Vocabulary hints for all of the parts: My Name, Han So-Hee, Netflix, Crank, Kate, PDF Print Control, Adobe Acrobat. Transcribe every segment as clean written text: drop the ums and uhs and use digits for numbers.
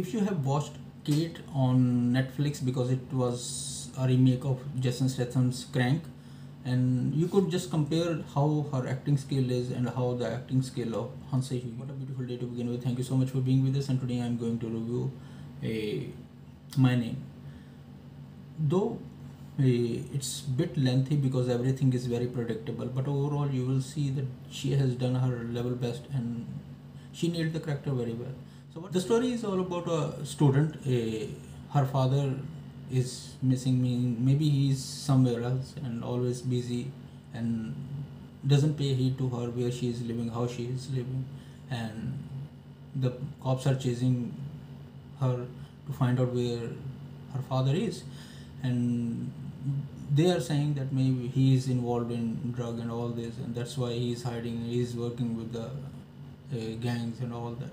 If you have watched Kate on Netflix, because it was a remake of Jason Statham's Crank, and you could just compare how her acting skill is and how the acting skill of Han So-Hee. What a beautiful day to begin with. Thank you so much for being with us, and today I am going to review My Name. Though it's a bit lengthy because everything is very predictable, but overall you will see that she has done her level best and she nailed the character very well. So the story is all about a student. Her father is missing, maybe he's somewhere else and always busy and doesn't pay heed to her, where she is living, how she is living, and the cops are chasing her to find out where her father is, and they are saying that maybe he is involved in drug and all this, and that's why he is hiding, he is working with the gangs and all that.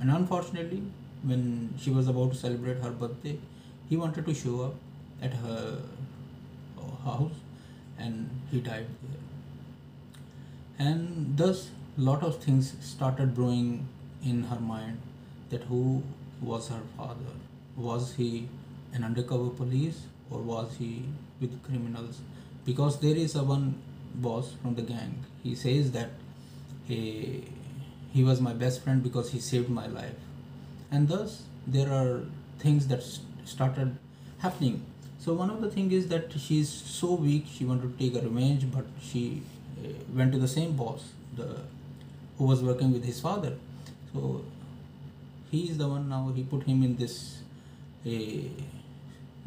And unfortunately, when she was about to celebrate her birthday, he wanted to show up at her house and he died there. And thus lot of things started brewing in her mind, that who was her father? Was he an undercover police, or was he with criminals? Because there is a one boss from the gang. He says that he was my best friend because he saved my life. And thus there are things that started happening. So one of the things is that she is so weak, she wanted to take a revenge, but she went to the same boss who was working with his father. So he is the one now, he put him in this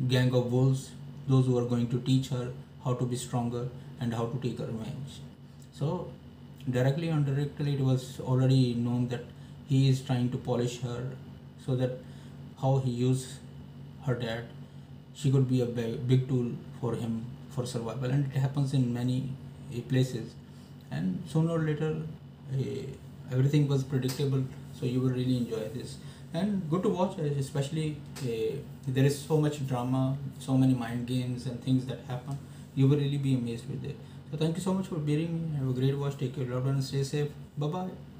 gang of wolves, those who are going to teach her how to be stronger and how to take a revenge. So directly or indirectly, it was already known that he is trying to polish her, so that how he used her dad, she could be a big tool for him for survival. And it happens in many places, and sooner or later everything was predictable, so you will really enjoy this and good to watch. Especially there is so much drama, so many mind games and things that happen, you will really be amazed with it. So thank you so much for bearing me. Have a great watch, take care, loved ones, stay safe, bye bye.